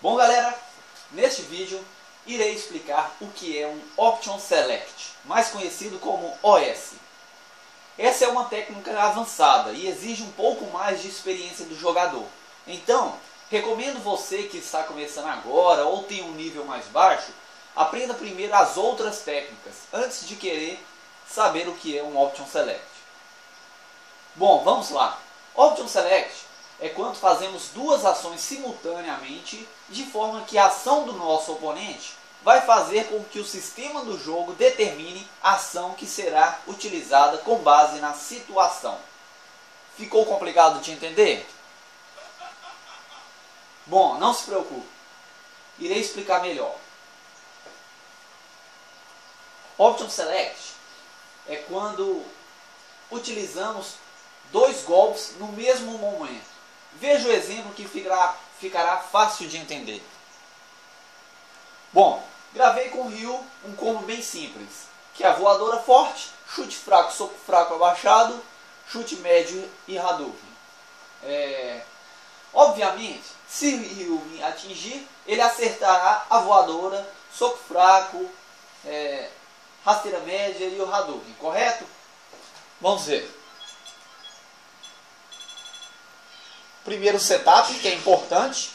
Bom galera, neste vídeo irei explicar o que é um Option Select, mais conhecido como OS. Essa é uma técnica avançada e exige um pouco mais de experiência do jogador. Então, recomendo você que está começando agora ou tem um nível mais baixo, aprenda primeiro as outras técnicas, antes de querer saber o que é um Option Select. Bom, vamos lá. Option Select é quando fazemos duas ações simultaneamente, de forma que a ação do nosso oponente vai fazer com que o sistema do jogo determine a ação que será utilizada com base na situação. Ficou complicado de entender? Bom, não se preocupe, irei explicar melhor. Option Select é quando utilizamos dois golpes no mesmo momento. Veja o exemplo que ficará fácil de entender. Bom, gravei com o Ryu um combo bem simples, que é a voadora forte, chute fraco, soco fraco abaixado, chute médio e Hadouken. Obviamente, se o Ryu me atingir, ele acertará a voadora, soco fraco, rasteira média e o Hadouken, correto? Vamos ver. Primeiro setup, que é importante.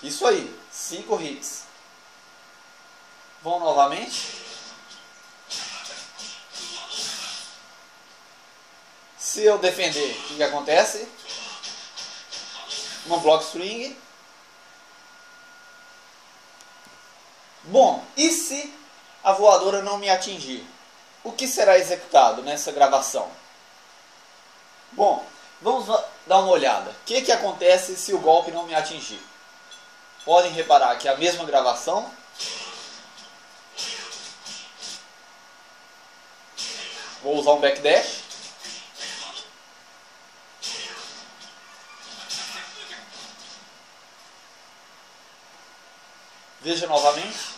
Isso aí, 5 hits. Vão novamente. Se eu defender, o que acontece? Um block string. Bom, e se a voadora não me atingir? O que será executado nessa gravação? Bom, vamos dar uma olhada. O que acontece se o golpe não me atingir? Podem reparar que é a mesma gravação. Vou usar um backdash. Veja novamente.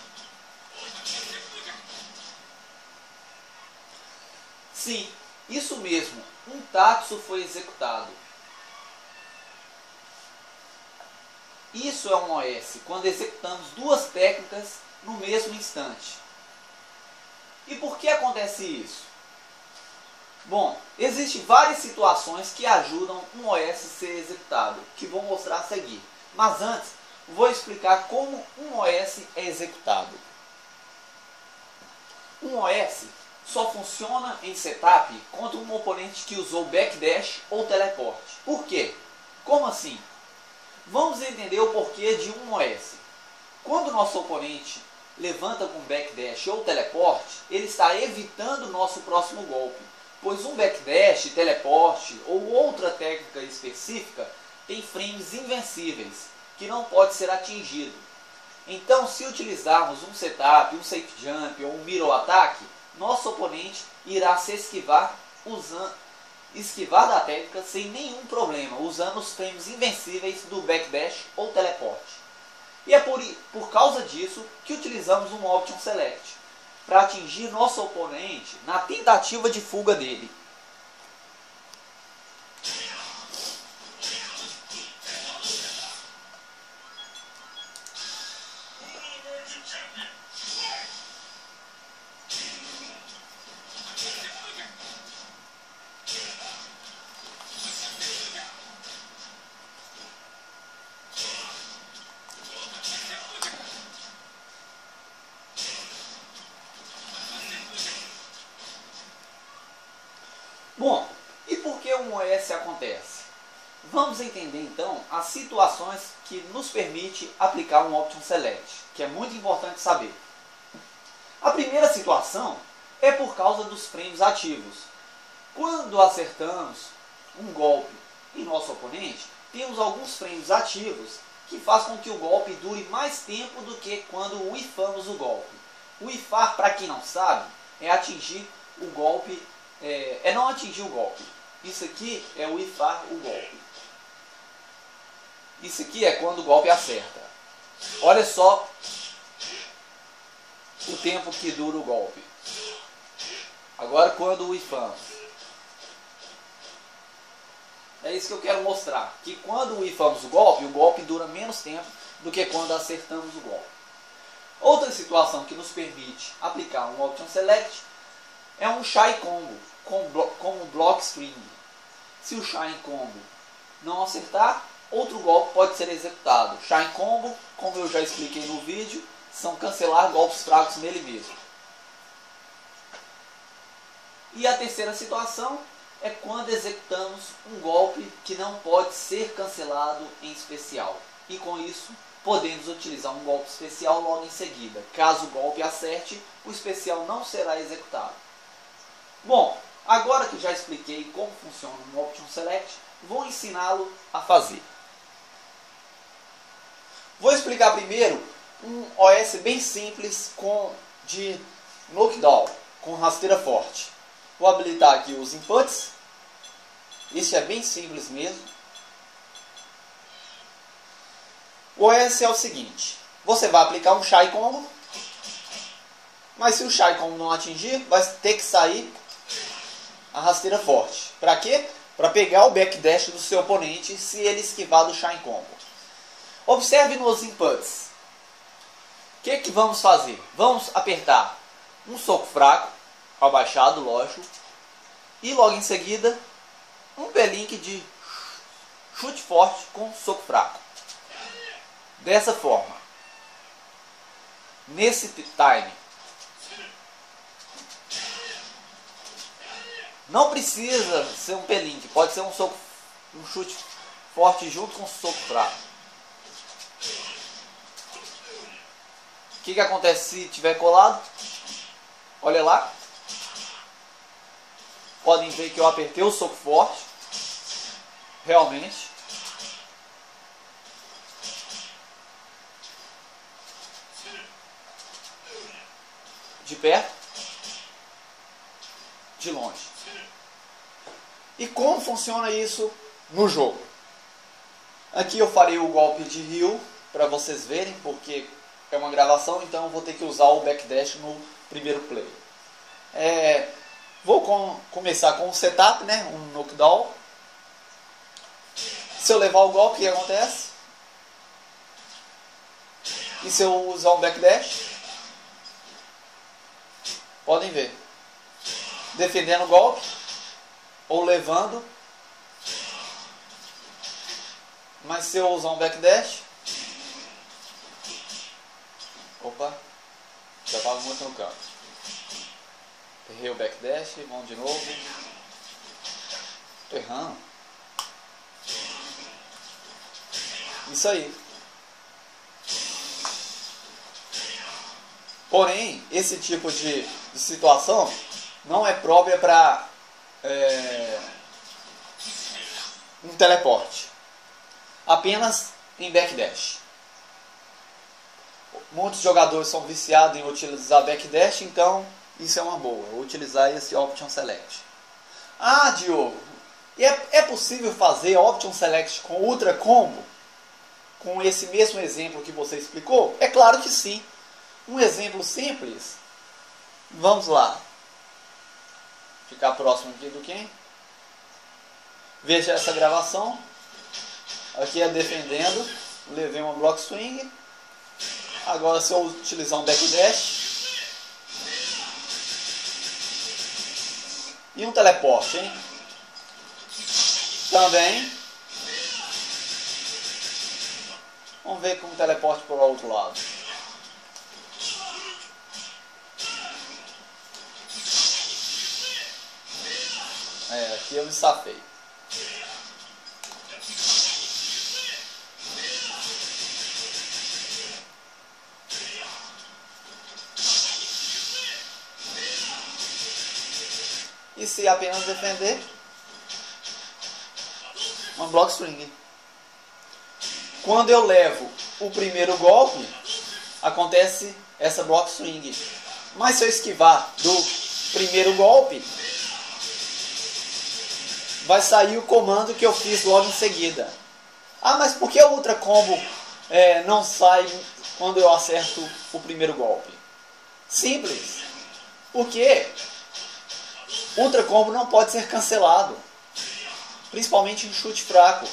Sim, isso mesmo. Um tatsu foi executado. Isso é um OS, quando executamos duas técnicas no mesmo instante. E por que acontece isso? Bom, existem várias situações que ajudam um OS a ser executado, que vou mostrar a seguir. Mas antes, vou explicar como um OS é executado. Um OS só funciona em setup contra um oponente que usou backdash ou teleporte. Por quê? Como assim? Vamos entender o porquê de um OS. Quando o nosso oponente levanta com backdash ou teleporte, ele está evitando o nosso próximo golpe, pois um backdash, teleporte ou outra técnica específica tem frames invencíveis, que não pode ser atingido. Então, se utilizarmos um setup, um safe jump ou um mirror ataque, nosso oponente irá se esquivar da técnica sem nenhum problema, usando os frames invencíveis do backdash ou teleporte. E é por causa disso que utilizamos um Option Select, para atingir nosso oponente na tentativa de fuga dele. Bom, e por que um OS acontece? Vamos entender então as situações que nos permite aplicar um Option Select, que é muito importante saber. A primeira situação é por causa dos frames ativos. Quando acertamos um golpe em nosso oponente, temos alguns frames ativos que faz com que o golpe dure mais tempo do que quando whiffamos o golpe. Whiffar, para quem não sabe, é atingir o golpe. É não atingir o golpe. Isso aqui é o whiffar o golpe. Isso aqui é quando o golpe acerta. Olha só o tempo que dura o golpe. Agora quando whiffamos. É isso que eu quero mostrar, que quando whiffamos o golpe dura menos tempo do que quando acertamos o golpe. Outra situação que nos permite aplicar um Option Select é um Shy Combo, como um Block String. Se o Shy Combo não acertar, outro golpe pode ser executado. Shy Combo, como eu já expliquei no vídeo, são cancelar golpes fracos nele mesmo. E a terceira situação é quando executamos um golpe que não pode ser cancelado em especial. E com isso, podemos utilizar um golpe especial logo em seguida. Caso o golpe acerte, o especial não será executado. Bom, agora que já expliquei como funciona um Option Select, vou ensiná-lo a fazer. Vou explicar primeiro um OS bem simples de knockdown, com rasteira forte. Vou habilitar aqui os inputs. Isso é bem simples mesmo. O OS é o seguinte. Você vai aplicar um Shy Combo. Mas se o Shy Combo não atingir, vai ter que sair a rasteira forte. Para quê? Para pegar o backdash do seu oponente se ele esquivar do Shy Combo. Observe nos inputs. O que vamos fazer? Vamos apertar um soco fraco. Abaixado, lógico, e logo em seguida um P-Link de chute forte com soco fraco, dessa forma, nesse time. Não precisa ser um P-Link, pode ser um chute forte junto com soco fraco. O que acontece se tiver colado? Olha lá. Podem ver que eu apertei o soco forte, realmente. De perto, de longe. E como funciona isso no jogo? Aqui eu farei o golpe de Ryu, para vocês verem, porque é uma gravação, então eu vou ter que usar o backdash no primeiro play. Vou começar com um setup, né? Um knockdown. Se eu levar o golpe, o que acontece? E se eu usar um backdash? Podem ver. Defendendo o golpe. Ou levando. Mas se eu usar um backdash... Opa! Já estava muito no campo. Errei o backdash, vamos de novo. Tô errando. Isso aí. Porém, esse tipo de situação não é própria para um teleporte. Apenas em backdash. Muitos jogadores são viciados em utilizar backdash, então... Isso é uma boa, utilizar esse Option Select. Ah, Diogo, é possível fazer Option Select com Ultra Combo? Com esse mesmo exemplo que você explicou? É claro que sim. Um exemplo simples. Vamos lá. Ficar próximo aqui do Ken. Veja essa gravação. Aqui é defendendo. Levei uma Block Swing. Agora se eu utilizar um backdash... E um teleporte, hein? Também. Vamos ver com um teleporte para o outro lado. Aqui eu me safei. E se apenas defender, uma Block String. Quando eu levo o primeiro golpe, acontece essa Block String. Mas se eu esquivar do primeiro golpe, vai sair o comando que eu fiz logo em seguida. Ah, mas por que o Ultra Combo não sai quando eu acerto o primeiro golpe? Simples. Por quê? Ultra Combo não pode ser cancelado. principalmente em chute fraco.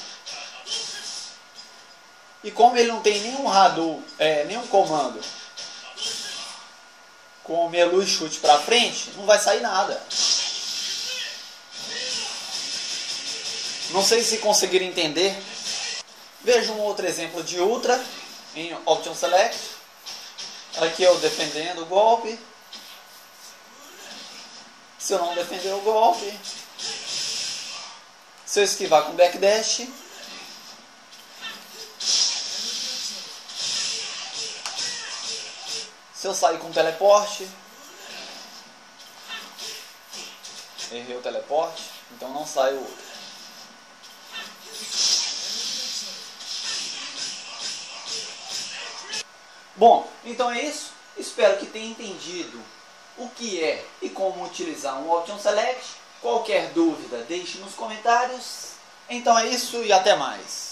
E como ele não tem nenhum Hadouken, nenhum comando com Melu e chute pra frente, não vai sair nada. Não sei se conseguiram entender. Veja um outro exemplo de Ultra em Option Select. Aqui eu defendendo o golpe. Se eu não defender o golpe, se eu esquivar com backdash, se eu sair com teleporte, errei o teleporte, então não sai o outro. Bom, então é isso. Espero que tenha entendido o que é e como utilizar um Option Select. Qualquer dúvida, deixe nos comentários. Então é isso e até mais.